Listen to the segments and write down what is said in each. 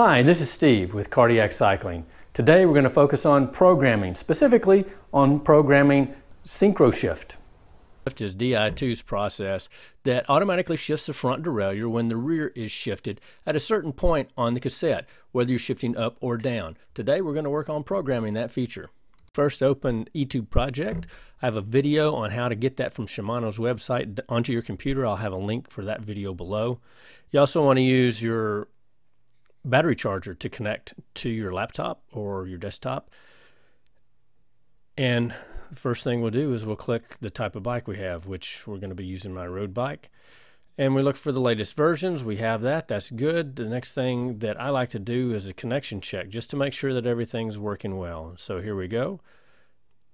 Hi, this is Steve with Cardiac Cycling. Today we're going to focus on programming, specifically on programming SynchroShift. Shift is DI2's process that automatically shifts the front derailleur when the rear is shifted at a certain point on the cassette, whether you're shifting up or down. Today we're going to work on programming that feature. First, open eTube project. I have a video on how to get that from Shimano's website onto your computer. I'll have a link for that video below. You also want to use your battery charger to connect to your laptop or your desktop. And the first thing we'll do is we'll click the type of bike we have, which we're going to be using my road bike. And we look for the latest versions. We have that. That's good. The next thing that I like to do is a connection check just to make sure that everything's working well. So here we go.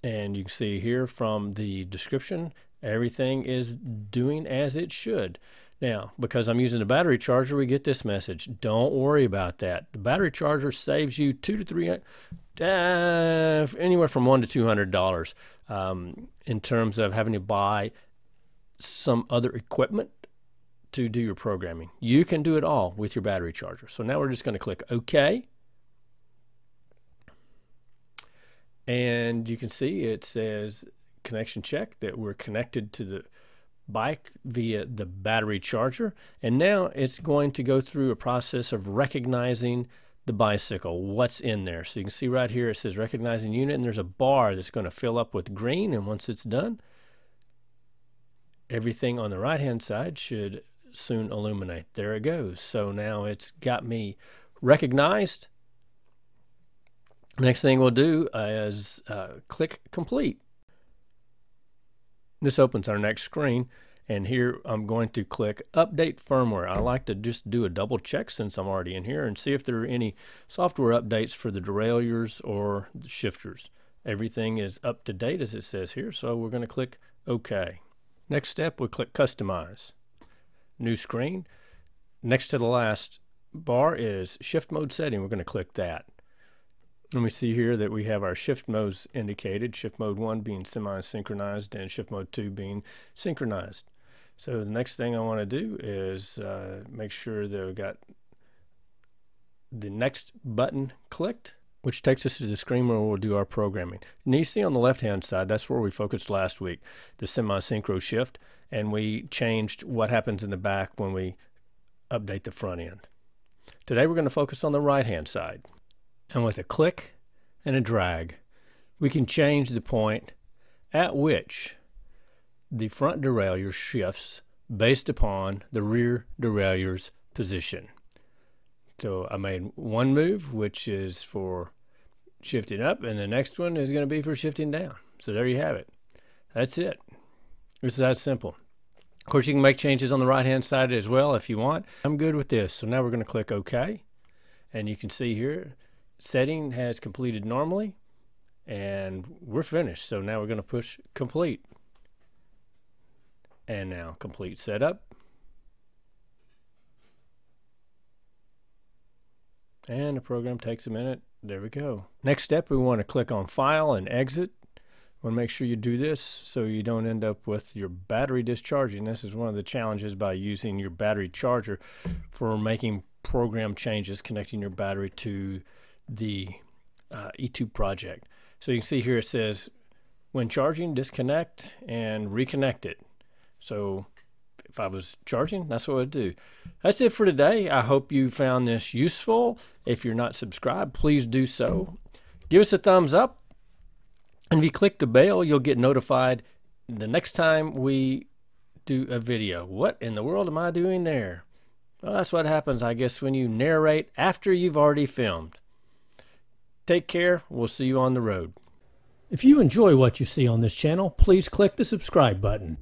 And you can see here from the description, everything is doing as it should. Now, because I'm using a battery charger, we get this message. Don't worry about that. The battery charger saves you anywhere from $100 to $200 in terms of having to buy some other equipment to do your programming. You can do it all with your battery charger. So now we're just going to click OK. And you can see it says connection check that we're connected to the bike via the battery charger. And now it's going to go through a process of recognizing the bicycle, what's in there. So you can see right here it says recognizing unit, and there's a bar that's going to fill up with green, and once it's done, everything on the right hand side should soon illuminate. There it goes. So now it's got me recognized. Next thing we'll do is click complete. This opens our next screen, and here I'm going to click update firmware. I like to just do a double check since I'm already in here and see if there are any software updates for the derailleurs or the shifters. Everything is up to date as it says here, so we're going to click OK. Next step, we'll click customize. New screen. Next to the last bar is shift mode setting. We're going to click that. And we see here that we have our shift modes indicated, shift mode 1 being semi-synchronized and shift mode 2 being synchronized. So the next thing I want to do is make sure that we've got the next button clicked, which takes us to the screen where we'll do our programming. And you see on the left-hand side, that's where we focused last week, the semi-synchro shift, and we changed what happens in the back when we update the front end. Today we're going to focus on the right-hand side. And with a click and a drag, we can change the point at which the front derailleur shifts based upon the rear derailleur's position. So I made one move, which is for shifting up, and the next one is going to be for shifting down. So there you have it. That's it. It's that simple. Of course, you can make changes on the right-hand side as well if you want. I'm good with this. So now we're going to click OK. And you can see here, setting has completed normally, and we're finished. So now we're going to push complete, and now complete setup, and the program takes a minute. There we go. Next step, we want to click on file and exit. We want to make sure you do this so you don't end up with your battery discharging. This is one of the challenges by using your battery charger for making program changes, connecting your battery to the eTube project. So you can see here it says when charging, disconnect and reconnect it. So if I was charging, that's what I'd do. That's it for today. I hope you found this useful. If you're not subscribed, please do so. Give us a thumbs up, and if you click the bell, you'll get notified the next time we do a video. What in the world am I doing there? Well, that's what happens, I guess, when you narrate after you've already filmed. Take care. We'll see you on the road. If you enjoy what you see on this channel, please click the subscribe button.